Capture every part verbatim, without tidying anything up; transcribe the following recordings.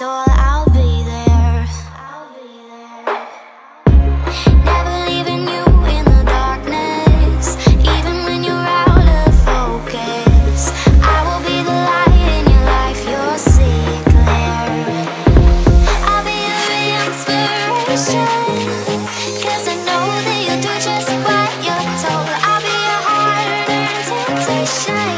so I'll be there. Never leaving you in the darkness, even when you're out of focus. I will be the light in your life, you'll see it clear. I'll be your inspiration, 'cause I know that you'll do just what you're told. I'll be your heart-earned temptation,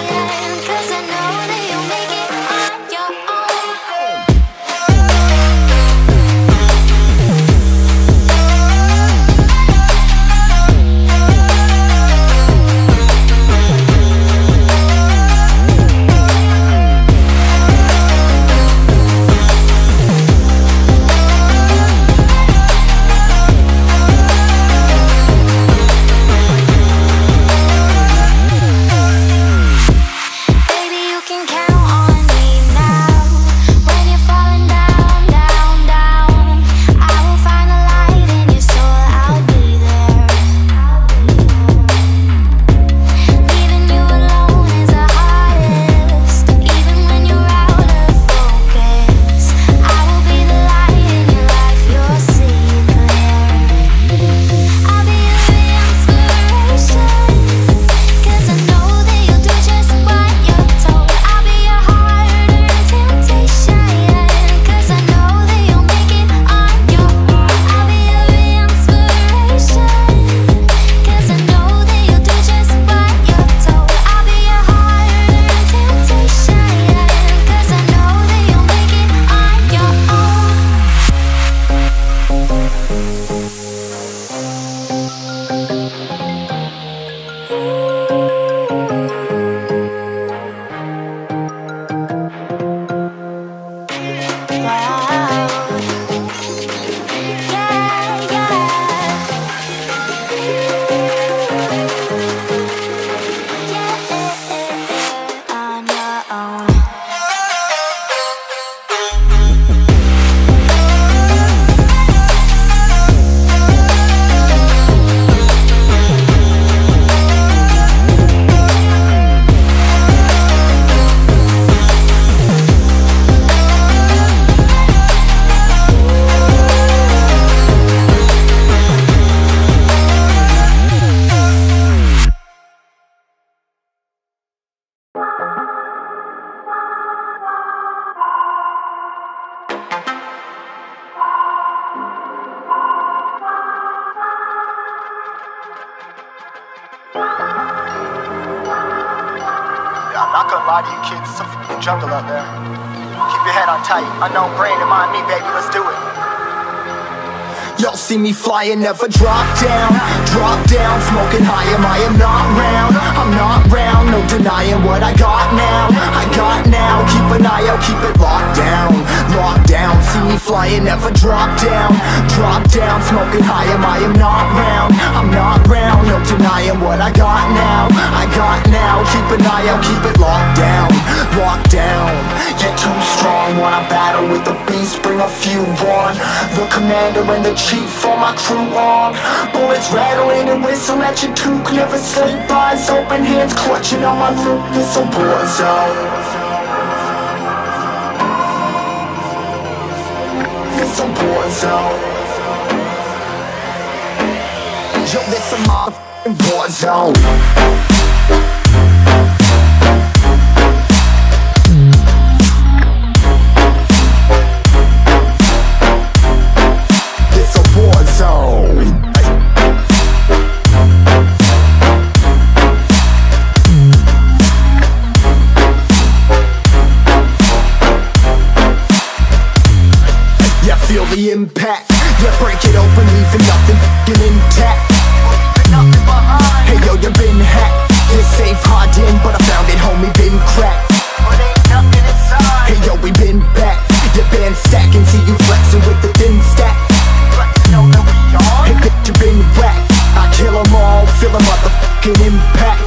jungle out there. Keep your head on tight. Unknown brain and mind me, baby, let's do it. Y'all see me flying, never drop down. Drop down, smoking high, am I am not round. I'm not round, no denying what I got now. I got now, keep an eye out, keep it locked down. Locked down, see me flying, never drop down. Drop down, smoking high, am I am not round. I'm not round, no denying what I got now. I got now, keep an eye out, keep it locked down. Locked down, you're too strong. When I battle with the beast, bring a few on. The commander and the chief for my crew on. Bullets rattling and whistle at your toque. Never sleep, eyes open, hands clutching on my loop. This a war zone. This a war zone. Yo, this a motherfucking war zone. Impact, yeah, break it open, leaving nothing f***ing intact. Nothing behind. Hey yo, you been hacked. You're safe, hard in, but I found it, homie, been cracked. But ain't nothing inside. Hey yo, we been back. Your band stacking, see you flexing with the thin stack. Flexing, know that we are. Hey bitch, you been whacked. I kill 'em all, feel a motherfucking impact.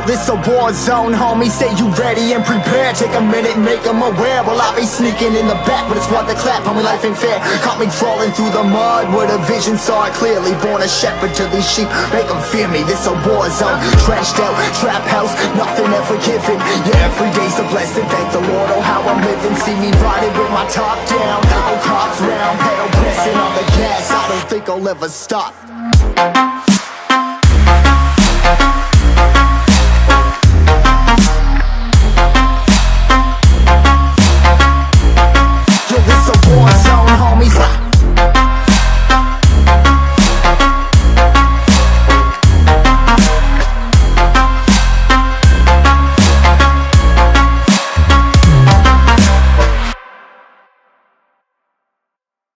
Yo, this a war zone, homie. Say you ready and prepared. Take a minute, make them aware. Well, I be sneaking in the back, but it's worth the clap. Homie, life ain't fair. Caught me crawling through the mud with a vision, saw it clearly. Born a shepherd to these sheep, make them fear me. This a war zone. Trashed out, trap house, nothing ever given. Yeah, every day's a blessing. Thank the Lord, oh, how I'm living. See me riding with my top down. Oh, cops round, pedal pressing on the gas. I don't think I'll ever stop.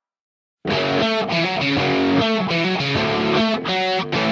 We'll be right back.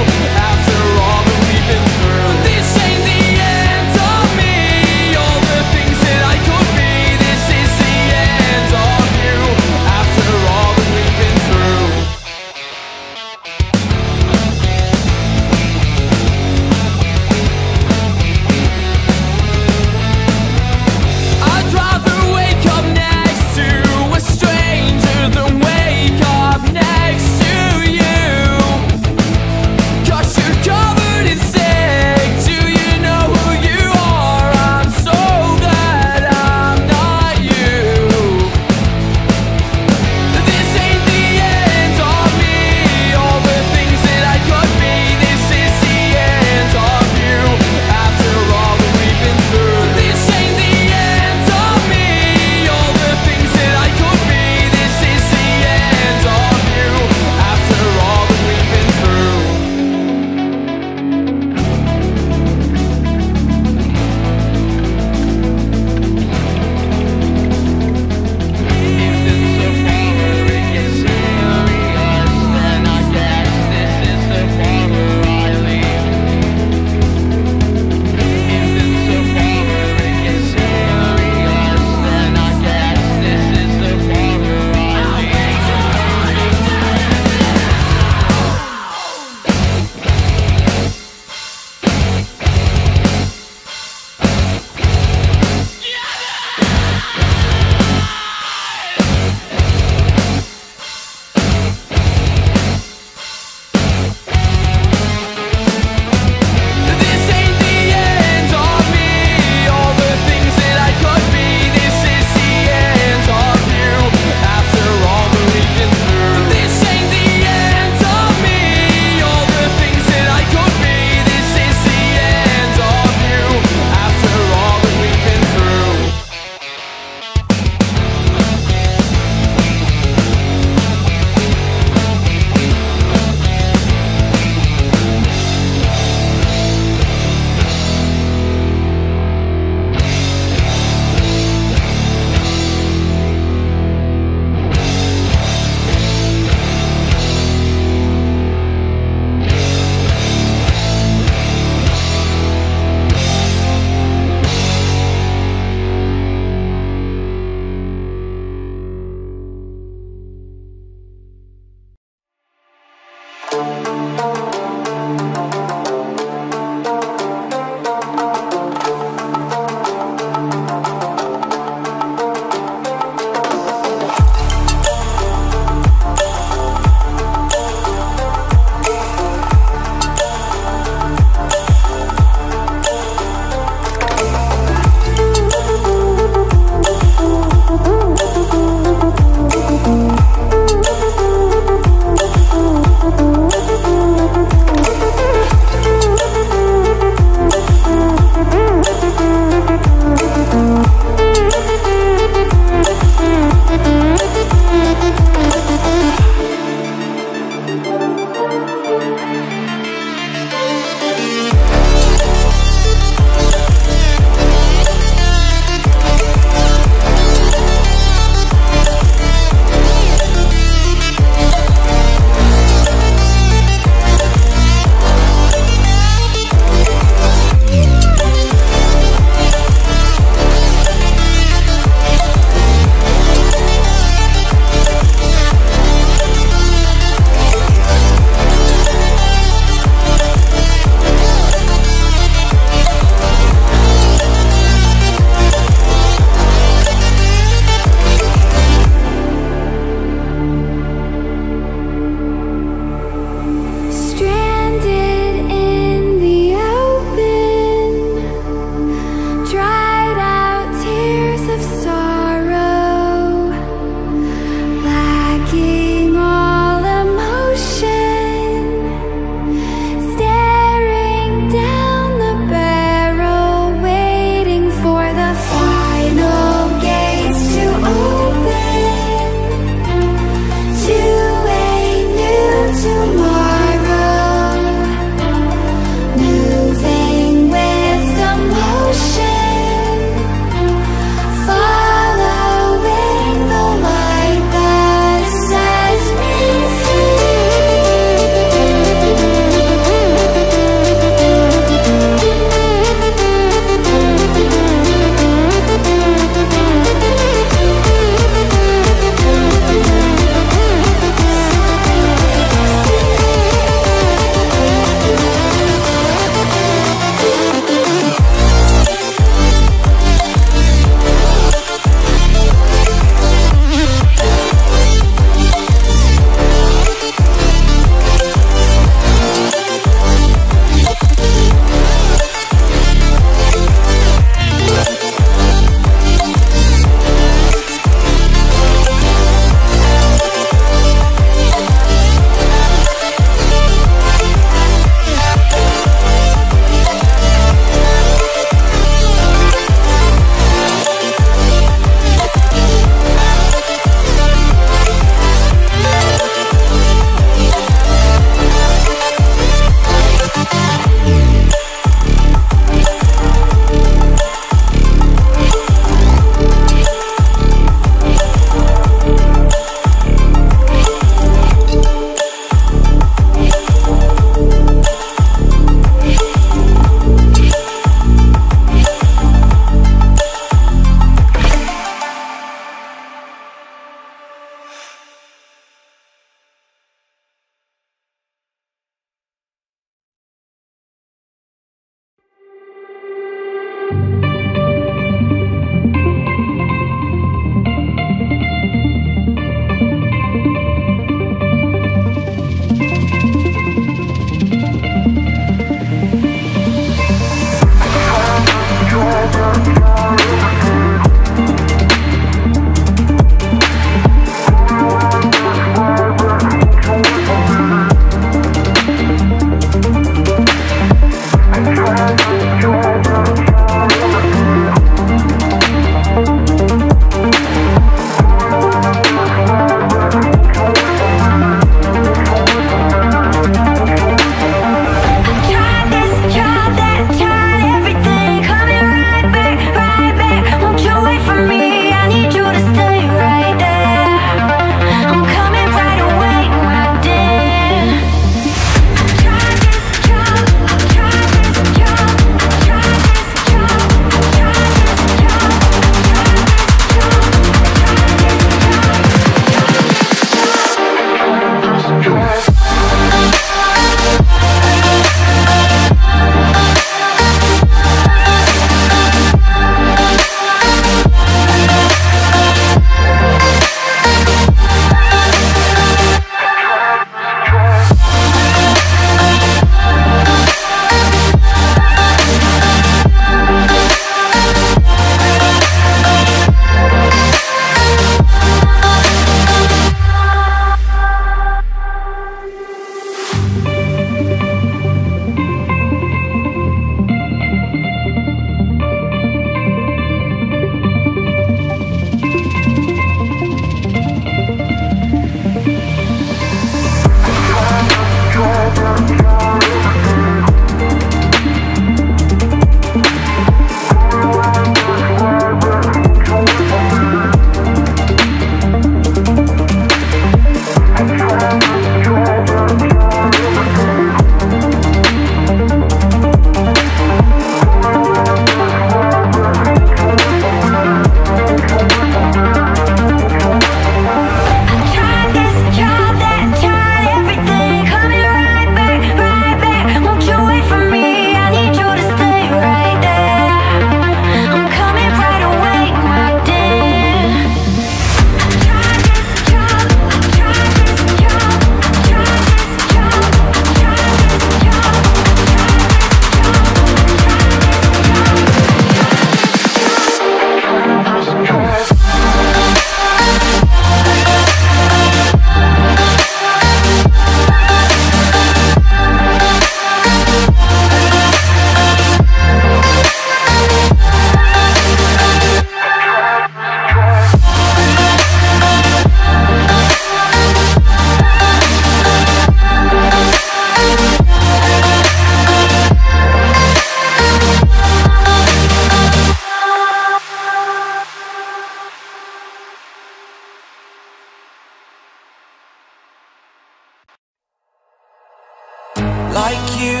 like you.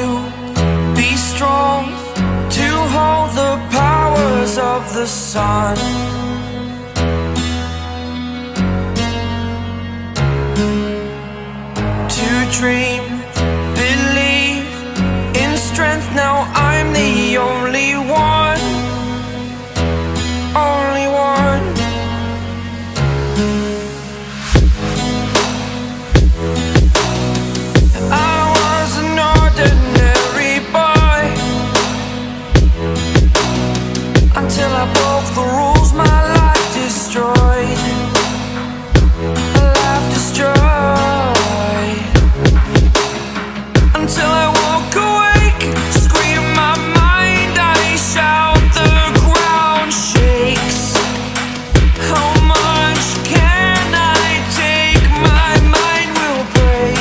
Be strong to hold the powers of the sun. To dream, believe in strength. Now I'm the only one, only one. I was an ordinary boy until I broke the rules. My life destroyed, my life destroyed, until I woke awake, scream my mind, I shout, the ground shakes. How much can I take? My mind will break.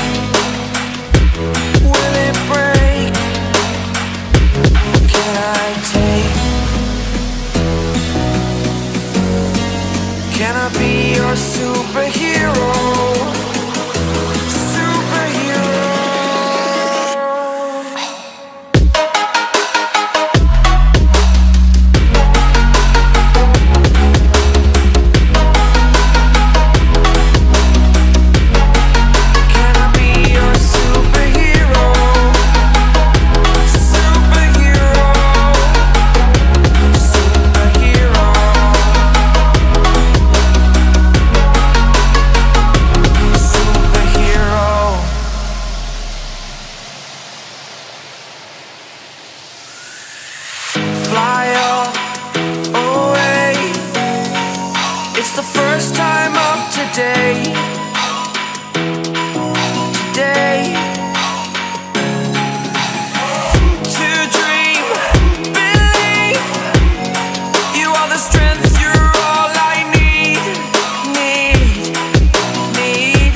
Will it break? What can I take? Can I be your superhero? It's the first time of today, today, to dream, believe, you are the strength, you're all I need, need, need.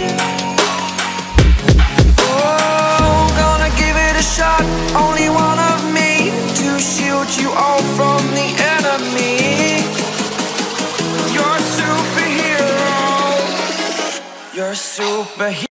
Oh, gonna give it a shot, only one of me, to shield you all from the enemy. You're a superhero. You're a superhero.